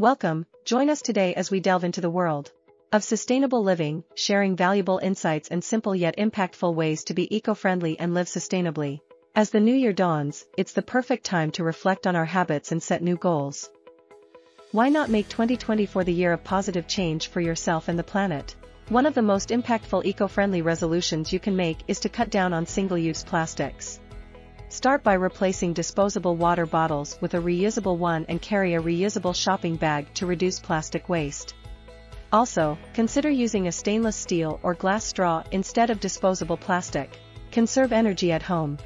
Welcome, join us today as we delve into the world of sustainable living, sharing valuable insights and simple yet impactful ways to be eco-friendly and live sustainably. As the new year dawns, it's the perfect time to reflect on our habits and set new goals. Why not make 2024 the year of positive change for yourself and the planet? One of the most impactful eco-friendly resolutions you can make is to cut down on single-use plastics. Start by replacing disposable water bottles with a reusable one and carry a reusable shopping bag to reduce plastic waste. Also, consider using a stainless steel or glass straw instead of disposable plastic. Conserve energy at home.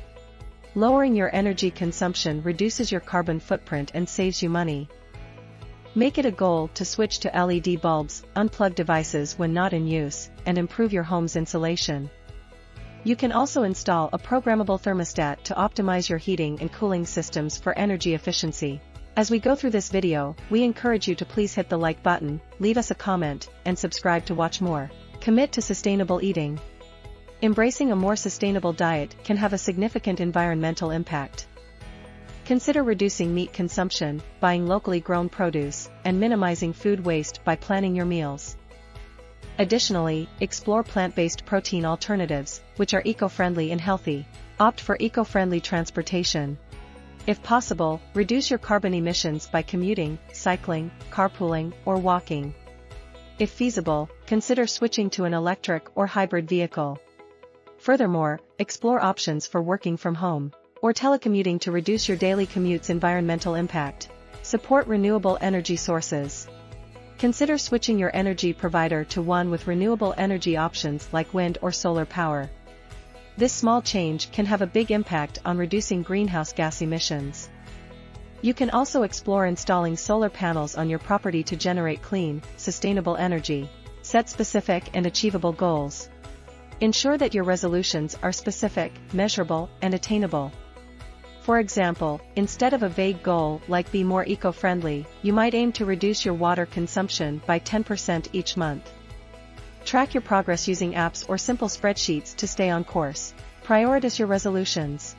Lowering your energy consumption reduces your carbon footprint and saves you money. Make it a goal to switch to LED bulbs, unplug devices when not in use, and improve your home's insulation. You can also install a programmable thermostat to optimize your heating and cooling systems for energy efficiency. As we go through this video, we encourage you to please hit the like button, leave us a comment, and subscribe to watch more. Commit to sustainable eating. Embracing a more sustainable diet can have a significant environmental impact. Consider reducing meat consumption, buying locally grown produce, and minimizing food waste by planning your meals. Additionally, explore plant-based protein alternatives, which are eco-friendly and healthy. Opt for eco-friendly transportation. If possible, reduce your carbon emissions by commuting, cycling, carpooling, or walking. If feasible, consider switching to an electric or hybrid vehicle. Furthermore, explore options for working from home or telecommuting to reduce your daily commute's environmental impact. Support renewable energy sources. Consider switching your energy provider to one with renewable energy options like wind or solar power. This small change can have a big impact on reducing greenhouse gas emissions. You can also explore installing solar panels on your property to generate clean, sustainable energy. Set specific and achievable goals. Ensure that your resolutions are specific, measurable, and attainable. For example, instead of a vague goal like be more eco-friendly, you might aim to reduce your water consumption by 10% each month. Track your progress using apps or simple spreadsheets to stay on course. Prioritize your resolutions.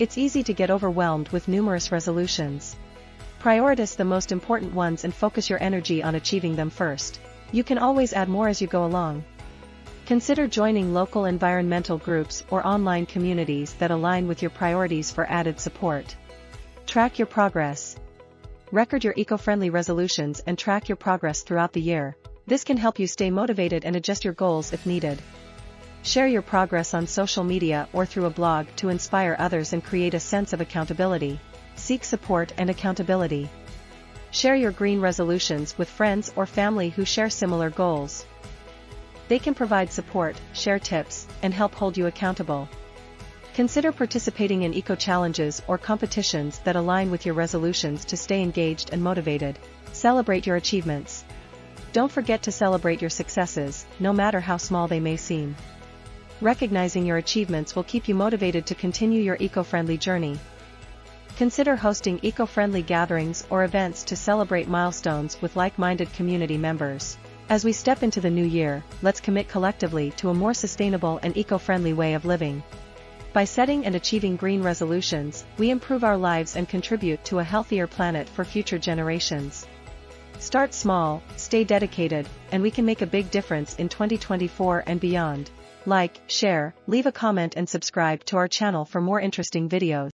It's easy to get overwhelmed with numerous resolutions. Prioritize the most important ones and focus your energy on achieving them first. You can always add more as you go along. Consider joining local environmental groups or online communities that align with your priorities for added support. Track your progress. Record your eco-friendly resolutions and track your progress throughout the year. This can help you stay motivated and adjust your goals if needed. Share your progress on social media or through a blog to inspire others and create a sense of accountability. Seek support and accountability. Share your green resolutions with friends or family who share similar goals. They can provide support, share tips, and help hold you accountable. Consider participating in eco-challenges or competitions that align with your resolutions to stay engaged and motivated. Celebrate your achievements. Don't forget to celebrate your successes, no matter how small they may seem. Recognizing your achievements will keep you motivated to continue your eco-friendly journey. Consider hosting eco-friendly gatherings or events to celebrate milestones with like-minded community members. As we step into the new year, let's commit collectively to a more sustainable and eco-friendly way of living. By setting and achieving green resolutions, we improve our lives and contribute to a healthier planet for future generations. Start small, stay dedicated, and we can make a big difference in 2024 and beyond. Like, share, leave a comment and subscribe to our channel for more interesting videos.